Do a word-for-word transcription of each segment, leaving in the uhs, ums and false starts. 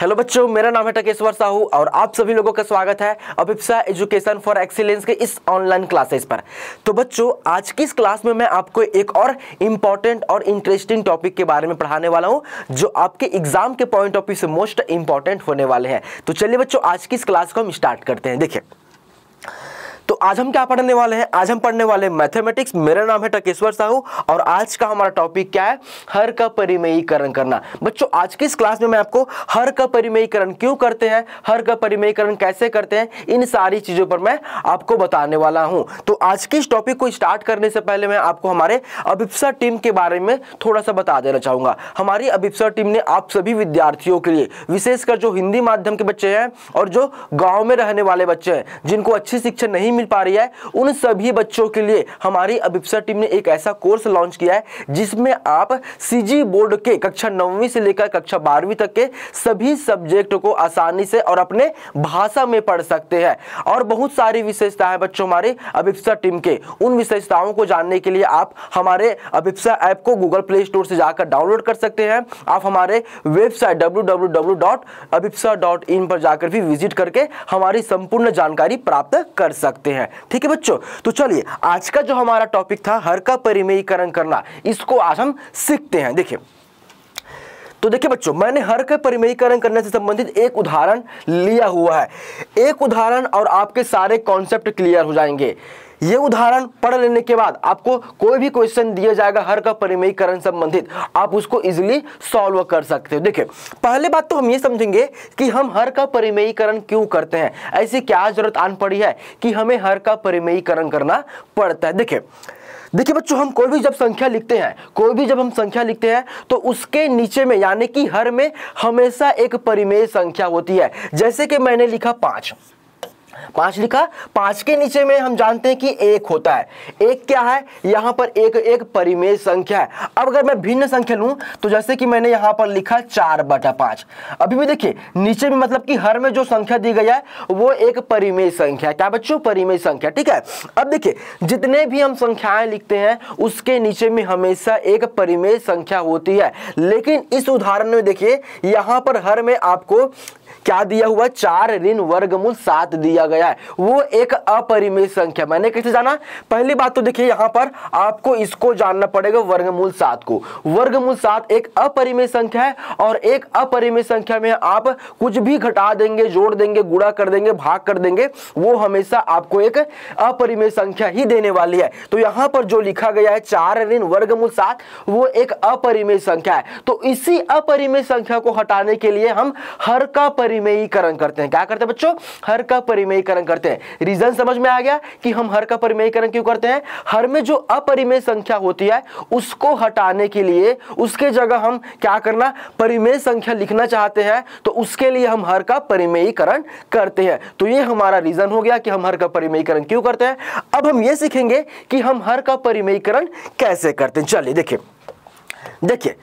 Hello बच्चों, मेरा नाम है टकेश्वर साहू और आप सभी लोगों का स्वागत है अभिप्सा एजुकेशन फॉर एक्सीलेंस के इस ऑनलाइन क्लासेस पर। तो बच्चों, आज की इस क्लास में मैं आपको एक और इम्पॉर्टेंट और इंटरेस्टिंग टॉपिक के बारे में पढ़ाने वाला हूं, जो आपके एग्जाम के पॉइंट ऑफ व्यू से मोस्ट इम्पॉर्टेंट होने वाले हैं। तो चलिए बच्चों, आज की इस क्लास को हम स्टार्ट करते हैं। देखिए, तो आज हम क्या पढ़ने वाले हैं? आज हम पढ़ने वाले मैथमेटिक्स। मेरा नाम है टकेश्वर साहू और आज का हमारा टॉपिक क्या है? हर का परिमेयीकरण करना। बच्चों, आज की इस क्लास में मैं आपको हर का परिमेयीकरण क्यों करते हैं, हर का परिमेयीकरण कैसे करते हैं, इन सारी चीज़ों पर मैं आपको बताने वाला हूं। तो आज के इस टॉपिक को स्टार्ट करने से पहले मैं आपको हमारे अभिप्सा टीम के बारे में थोड़ा सा बता देना चाहूँगा। हमारी अभिप्सा टीम ने आप सभी विद्यार्थियों के लिए, विशेषकर जो हिंदी माध्यम के बच्चे हैं और जो गाँव में रहने वाले बच्चे हैं, जिनको अच्छी शिक्षा नहीं मिल पा रही है, उन सभी बच्चों के लिए हमारी अभिप्सा टीम ने एक ऐसा कोर्स लॉन्च किया है जिसमें आप सीजी बोर्ड के कक्षा नौवीं से लेकर कक्षा बारहवीं तक के सभी सब्जेक्ट को आसानी से और अपने भाषा में पढ़ सकते हैं। और बहुत सारी विशेषताएं हैं बच्चों हमारी अभिप्सा टीम के। उन विशेषताओं को जानने के लिए आप हमारे अभिप्सा ऐप को गूगल प्ले स्टोर से जाकर डाउनलोड कर सकते हैं। आप हमारे website W W W dot Abhipsa dot in पर जाकर भी विजिट करके हमारी संपूर्ण जानकारी प्राप्त कर सकते हैं हैं। ठीक है बच्चों, तो चलिए आज का जो हमारा टॉपिक था हर का परिमेयीकरण करना, इसको आज हम सीखते हैं। देखिए, तो देखिए बच्चों, मैंने हर का परिमेयीकरण करने से संबंधित एक उदाहरण लिया हुआ है। एक उदाहरण और आपके सारे कॉन्सेप्ट क्लियर हो जाएंगे। ये उदाहरण पढ़ लेने के बाद आपको कोई भी क्वेश्चन दिया जाएगा हर का परिमेयीकरण संबंधित, आप उसको इजीली सॉल्व कर सकते हो। देखिए, पहले बात तो हम ये समझेंगे कि हम हर का परिमेयीकरण क्यों करते हैं, ऐसी क्या जरूरत आन पड़ी है कि हमें हर का परिमेयीकरण करना पड़ता है। देखिए देखिए बच्चों, हम कोई भी जब संख्या लिखते हैं, कोई भी जब हम संख्या लिखते हैं तो उसके नीचे में यानी कि हर में हमेशा एक परिमेय संख्या होती है। जैसे कि मैंने लिखा पाँच, पाँच लिखा, पाँच के नीचे में हम जानते हैं कि एक होता है। एक क्या है? यहाँ पर एक एक परिमेय संख्या है। अब अगर मैं भिन्न संख्या लूँ तो जैसे कि मैंने यहाँ पर लिखा चार बटा पाँच। अभी भी देखिए नीचे में मतलब कि हर में जो संख्या दी गई है वो एक परिमेय संख्या है। क्या बच्चों? परिमेय संख्या। ठीक है, अब देखिए जितने भी हम संख्याएँ लिखते हैं उसके नीचे में हमेशा एक परिमेय संख्या होती है। लेकिन इस उदाहरण में देखिए यहाँ पर हर में आपको क्या दिया हुआ? चार ऋण वर्गमूल सात दिया गया है, वो एक अपरिमेय संख्या। मैंने कैसे जाना? पहली बात तो देखिए यहाँ पर आपको इसको जानना पड़ेगा, वर्गमूल सात को। वर्गमूल सात एक अपरिमेय संख्या है और एक अपरिमेय संख्या में आप कुछ भी घटा देंगे, जोड़ देंगे, गुणा कर देंगे, भाग कर देंगे, वो हमेशा आपको एक अपरिमेय संख्या ही देने वाली है। तो यहाँ पर जो लिखा गया है चार ऋण वर्गमूल सात, वो एक अपरिमेय संख्या है। तो इसी अपरिमेय संख्या को हटाने के लिए हम हर का परिमेयीकरण करते हैं। क्या करते हैं बच्चों? हर का परिमेयीकरण करते हैं। रीजन समझ में आ गया कि हम हर का परिमेयीकरण क्यों करते हैं? हर में जो अपरिमेय संख्या होती है उसको हटाने के लिए, उसके जगह हम क्या करना, परिमेय संख्या लिखना चाहते हैं, तो उसके लिए हम हर का परिमेयीकरण करते हैं। तो ये हमारा रीजन हो गया कि हम हर का परिमेयीकरण क्यों करते हैं। अब हम ये सीखेंगे कि हम हर का परिमेयीकरण कैसे करते हैं। चलिए देखिए देखिए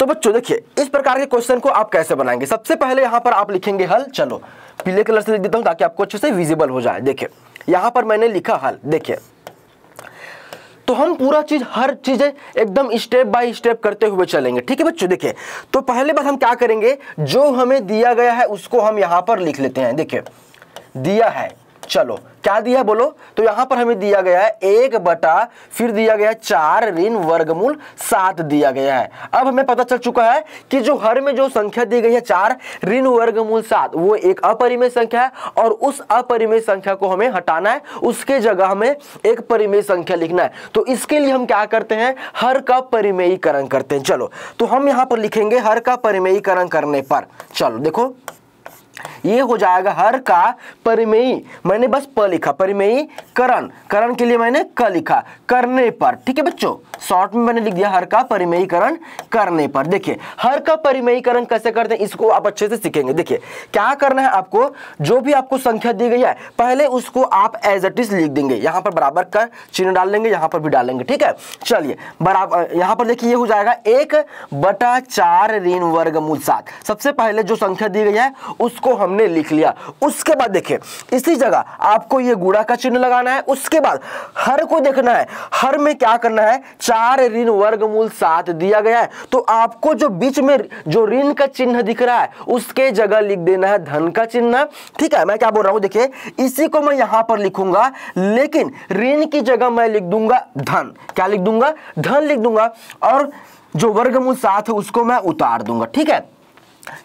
तो बच्चों देखिए, इस प्रकार के क्वेश्चन को आप कैसे बनाएंगे? सबसे पहले यहाँ पर आप लिखेंगे हल। चलो पीले कलर से लिख देता हूँ ताकि आपको अच्छे से विजिबल हो जाए। देखिए यहाँ पर मैंने लिखा हल। देखिए, तो हम पूरा चीज हर चीजें एकदम स्टेप बाय स्टेप करते हुए चलेंगे। ठीक है बच्चों, देखिए तो पहले बात हम क्या करेंगे, जो हमें दिया गया है उसको हम यहाँ पर लिख लेते हैं। देखिए दिया है, चलो क्या दिया है बोलो? तो यहाँ पर हमें दिया गया है एक बटा, फिर दिया गया है चार ऋण वर्गमूल सात दिया गया है। अब हमें पता चल चुका है कि जो हर में जो संख्या दी गई है चार ऋण वर्गमूल सात, वो एक अपरिमेय संख्या है और उस अपरिमेय संख्या को हमें हटाना है, उसके जगह हमें एक परिमेय संख्या लिखना है। तो इसके लिए हम क्या करते हैं? हर का परिमेयीकरण करते हैं। चलो तो हम यहाँ पर लिखेंगे हर का परिमेयीकरण करने पर। चलो देखो ये हो जाएगा हर का परिमेयी, मैंने बस प लिखा, परिमेयी करण, करण के लिए मैंने क लिखा, करने पर। ठीक है बच्चों, शॉर्ट में मैंने लिख दिया हर का परिमेयीकरण करने पर। देखिए हर का परिमेयीकरण कैसे करते हैं, इसको आप अच्छे से सीखेंगे। देखिए क्या करना है आपको, जो भी आपको संख्या दी गई है पहले उसको आप एज इट इज लिख देंगे। यहाँ पर बराबर का चिन्ह डाल देंगे, यहाँ पर भी डालेंगे। ठीक है, चलिए बराबर यहाँ पर देखिए ये हो जाएगा एक बटा चार ऋण वर्गमूल सात। सबसे पहले जो संख्या दी गई है उसको हम हमने लिख लिया। उसके बाद देखिए इसी जगह आपको ये गुणा का चिन्ह लगाना है। उसके बाद हर को देखना है, हर में क्या करना है, चार ऋण वर्गमूल सात दिया गया है तो आपको जो बीच में जो ऋण का चिन्ह दिख रहा है उसके जगह लिख देना है धन का चिन्ह। ठीक है, मैं क्या बोल रहा हूं देखिए इसी को मैं यहां पर लिखूंगा लेकिन ऋण की जगह मैं लिख दूंगा धन। क्या लिख दूंगा? धन लिख दूंगा और जो वर्गमूल सात है उसको मैं उतार दूंगा। ठीक है,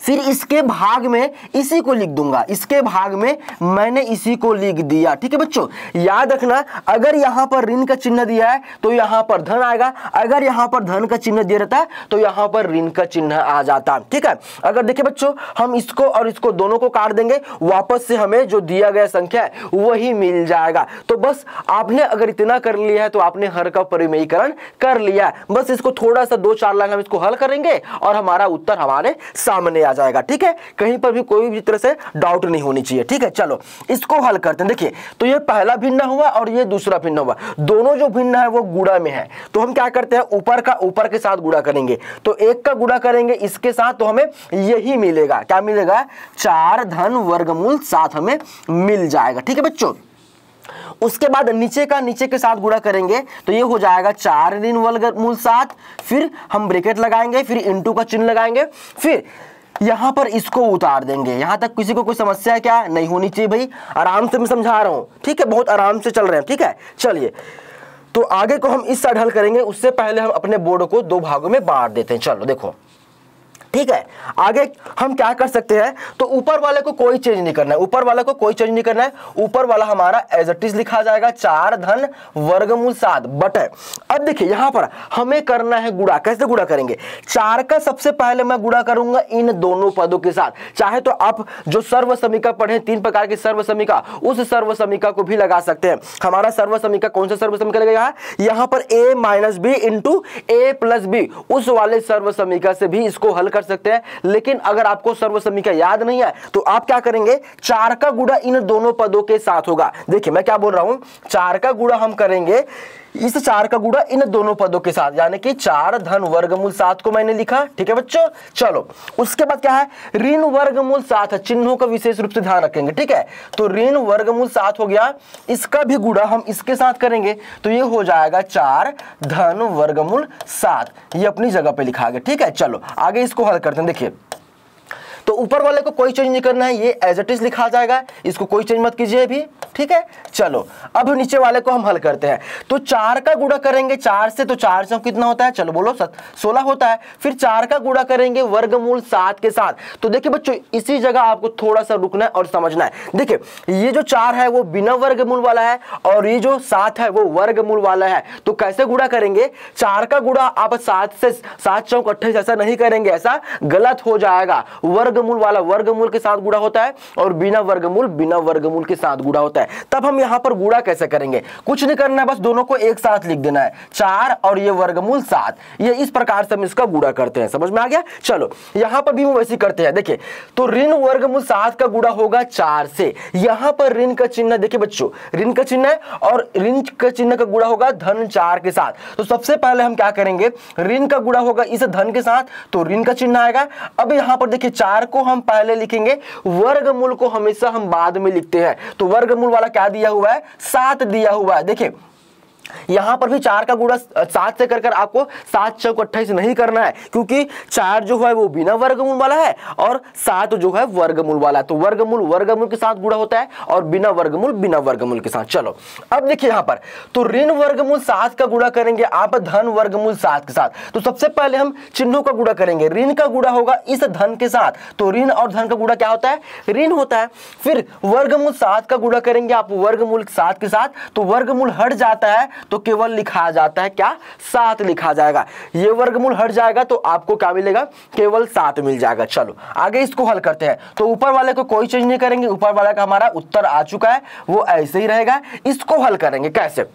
फिर इसके भाग में इसी को लिख दूंगा, इसके भाग में मैंने इसी को लिख दिया। ठीक है बच्चों, याद रखना अगर यहाँ पर ऋण का चिन्ह दिया है तो यहाँ पर धन आएगा, अगर यहाँ पर धन का चिन्ह दिया रहता है तो यहाँ पर ऋण का चिन्ह आ जाता है। ठीक है, अगर देखिए बच्चों हम इसको और इसको दोनों को काट देंगे, वापस से हमें जो दिया गया संख्या है वही मिल जाएगा। तो बस आपने अगर इतना कर लिया है तो आपने हर का परिमेयीकरण कर लिया है। बस इसको थोड़ा सा दो चार लाइन हम इसको हल करेंगे और हमारा उत्तर हमारे सामने आ जाएगा। ठीक है, कहीं पर भी कोई भी तरह से डाउट नहीं होनी चाहिए। ठीक है, चलो इसको हल करते हैं। देखिए तो ये पहला भिन्न हुआ और ये दूसरा भिन्न हुआ, दोनों जो भिन्न है वो गुणा में है। तो हम क्या करते हैं, ऊपर का ऊपर के साथ गुणा करेंगे तो एक का गुणा करेंगे इसके साथ तो हमें यही मिलेगा। क्या मिलेगा? चार धन वर्गमूल सात हमें मिल जाएगा। ठीक है बच्चों, उसके बाद नीचे का नीचे के साथ गुणा करेंगे तो ये हो जाएगा चार ऋण वर्गमूल सात, फिर हम ब्रैकेट लगाएंगे, फिर इंटू का चिन्ह लगाएंगे, फिर यहाँ पर इसको उतार देंगे। यहाँ तक किसी को कोई समस्या है क्या? नहीं होनी चाहिए भाई, आराम से मैं समझा रहा हूँ। ठीक है, बहुत आराम से चल रहे हैं। ठीक है, चलिए तो आगे को हम इस साइड हल करेंगे, उससे पहले हम अपने बोर्ड को दो भागों में बांट देते हैं। चलो देखो, ठीक है आगे हम क्या कर सकते हैं तो ऊपर वाले को कोई चेंज नहीं करना है, ऊपर वाले को कोई चेंज नहीं करना है, ऊपर वाला हमारा एज इट इज लिखा जाएगा चार धन वर्गमूल सात बटे। अब देखिए यहाँ पर हमें करना है गुणा। कैसे गुणा करेंगे? चार का सबसे पहले मैं गुणा करूंगा इन दोनों पदों के साथ। चाहे तो आप जो सर्व समीका पढ़े, तीन प्रकार की सर्व समीका, उस सर्व समीका को भी लगा सकते हैं। हमारा सर्व समीका कौन सा सर्व समीका लगेगा? यहाँ पर A minus B into A plus B, उस वाले सर्व समीका से भी इसको हल कर सकते हैं। लेकिन अगर आपको सर्व समीकरण याद नहीं है तो आप क्या करेंगे, चार का गुणा इन दोनों पदों के साथ होगा। देखिए मैं क्या बोल रहा हूं, चार का गुणा हम करेंगे इस चार का गुणा इन दोनों पदों के साथ, यानी कि चार धन वर्गमूल सात को मैंने लिखा। ठीक है बच्चों, चलो उसके बाद क्या है, ऋण वर्गमूल सात, चिन्हों का विशेष रूप से ध्यान रखेंगे। ठीक है, तो ऋण वर्गमूल सात हो गया, इसका भी गुणा हम इसके साथ करेंगे तो ये हो जाएगा चार धन वर्गमूल सात, ये अपनी जगह पे लिखा गया। ठीक है, चलो आगे इसको हल करते हैं। देखिए तो ऊपर वाले को कोई चेंज नहीं करना है, ये एज इट इज लिखा जाएगा, इसको कोई चेंज मत कीजिए भी। ठीक है, चलो अब नीचे वाले को हम हल करते हैं तो चार का गुणा करेंगे चार से, तो चार से कितना होता है, चलो बोलो सत सोलह होता है। फिर चार का गुणा करेंगे वर्गमूल सात के साथ तो देखिए बच्चों इसी जगह आपको थोड़ा सा रुकना है और समझना है। देखिए ये जो चार है वो बिना वर्गमूल वाला है और ये जो सात है वो वर्गमूल वाला है, तो कैसे गुणा करेंगे? चार का गुणा आप सात से, सात चौक अट्ठाईस ऐसा नहीं करेंगे, ऐसा गलत हो जाएगा। वर्ग वर्गमूल वाला वर्गमूल के साथ गुणा होता है और बिना वर्गमूल बिना वर्गमूल के साथ गुणा होता है। तब हम यहां पर गुणा कैसे करेंगे? कुछ नहीं करना है, बस दोनों को एक साथ लिख देना है, चार और ये वर्गमूल सात, ये इस प्रकार से हम इसका गुणा करते हैं। समझ में आ गया? चलो यहां पर भी हम वैसे करते हैं। देखिए तो ऋण वर्गमूल सात का गुणा होगा चार से, यहां पर ऋण का चिन्ह, देखिए बच्चों ऋण का चिन्ह है और ऋण का चिन्ह का गुणा होगा धन चार के साथ, तो सबसे पहले हम क्या करेंगे, ऋण का गुणा होगा इस धन के साथ तो ऋण का चिन्ह आएगा। अब यहां पर देखिए चार को हम पहले लिखेंगे, वर्गमूल को हमेशा हम बाद में लिखते हैं, तो वर्गमूल वाला क्या दिया हुआ है, सात दिया हुआ है। देखिए यहां पर भी चार का गुणा सात से कर कर आपको सात चौक अट्ठाईस नहीं करना है, क्योंकि चार जो है वो बिना वर्गमूल वाला है और सात जो है वर्गमूल वाला है, तो वर्गमूल वर्गमूल के साथ गुणा होता है और बिना वर्गमूल बिना वर्गमूल के साथ। चलो अब देखिए यहां पर तो ऋण वर्गमूल सात का गुणा करेंगे आप धन वर्गमूल सात के साथ, तो सबसे पहले हम चिन्हों का गुणा करेंगे, ऋण का गुणा होगा इस धन के साथ तो ऋण और धन का गुणा क्या होता है, ऋण होता है। फिर वर्गमूल सात का गुणा करेंगे आप वर्गमूल सात के साथ तो वर्गमूल हट जाता है तो केवल लिखा जाता है क्या, सात लिखा जाएगा। ये वर्गमूल हट जाएगा तो आपको क्या मिलेगा, केवल सात मिल जाएगा। चलो आगे इसको हल करते हैं तो ऊपर वाले को कोई चेंज नहीं करेंगे, ऊपर वाले का हमारा उत्तर आ चुका है वो ऐसे ही रहेगा। इसको हल करेंगे कैसे,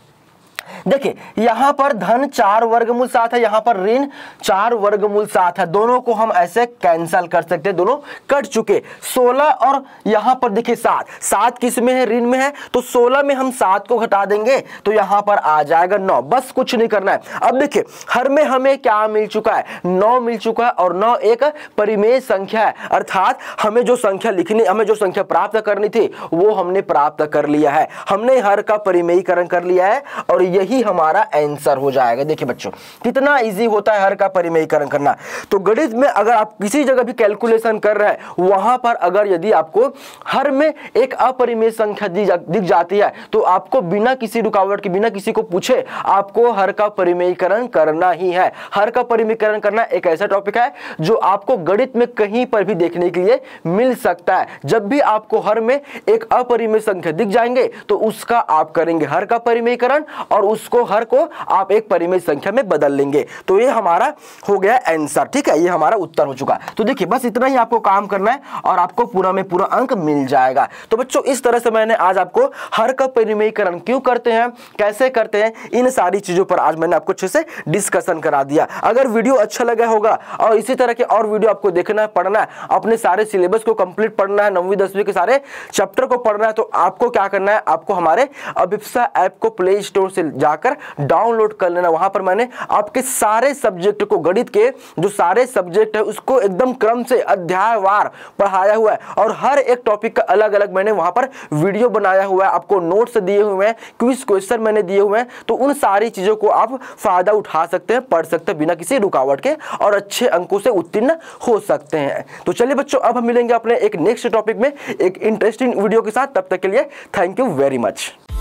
देखिए यहाँ पर धन चार वर्गमूल सात है, यहाँ पर ऋण चार वर्गमूल सात है, दोनों को हम ऐसे कैंसिल कर सकते हैं, दोनों कट चुके। सोलह और यहाँ पर देखिए सात, सात किस में है, ऋण में है, तो सोलह में हम सात को घटा देंगे तो यहाँ पर आ जाएगा नौ, बस कुछ नहीं करना है। अब देखिए हर में हमें क्या मिल चुका है, नौ मिल चुका है, और नौ एक परिमेय संख्या है, अर्थात हमें जो संख्या लिखनी, हमें जो संख्या प्राप्त करनी थी वो हमने प्राप्त कर लिया है, हमने हर का परिमेयीकरण कर लिया है और यही हमारा आंसर हो जाएगा। देखिए बच्चों कितना इजी होता है हर का परिमेयीकरण करना। तो गणित में अगर आप किसी जगह भी कैलकुलेशन कर रहे हैं, वहां पर अगर यदि आपको हर में एक अपरिमेय संख्या दिख जाती है तो आपको बिना किसी रुकावट के, बिना किसी को पूछे आपको हर का परिमेयीकरण करना ही है। हर का परिमेयीकरण करना एक ऐसा टॉपिक है जो आपको गणित में कहीं पर भी देखने के लिए मिल सकता है। जब भी आपको हर में एक अपरिमेय संख्या दिख जाएंगे तो उसका आप करेंगे हर का परिमेयीकरण और उसको हर को आप एक परिमेय संख्या में बदल लेंगे। तो ये हमारा हो गया आंसर, ठीक है, ये हमारा उत्तर हो चुका। तो देखिए बस इतना ही आपको काम करना है और आपको पूरा में पूरा अंक मिल जाएगा। तो बच्चों इस तरह से मैंने आज आपको हर का परिमेयीकरण क्यों करते हैं, कैसे करते हैं, इन सारी चीजों पर आज मैंने आपको अच्छे से डिस्कशन करा दिया। अगर वीडियो अच्छा लगा होगा और इसी तरह के और वीडियो आपको देखना है, पढ़ना है, अपने सारे सिलेबस को कंप्लीट पढ़ना है, नौवीं दसवीं के सारे चैप्टर को पढ़ना है, तो आपको क्या करना है, आपको हमारे अभिप्सा ऐप को प्ले स्टोर से जाकर डाउनलोड कर लेना। वहां पर मैंने आपके सारे सब्जेक्ट को, गणित के जो सारे सब्जेक्ट है उसको एकदम क्रम से अध्यायवार पढ़ाया हुआ है और हर एक टॉपिक का अलग अलग मैंने वहां पर वीडियो बनाया हुआ है, आपको नोट्स दिए हुए हैं, क्विज क्वेश्चन मैंने दिए हुए हैं, तो उन सारी चीजों को आप फायदा उठा सकते हैं, पढ़ सकते हैं बिना किसी रुकावट के और अच्छे अंकों से उत्तीर्ण हो सकते हैं। तो चलिए बच्चों अब हम मिलेंगे अपने एक नेक्स्ट टॉपिक में एक इंटरेस्टिंग वीडियो के साथ, तब तक के लिए थैंक यू वेरी मच।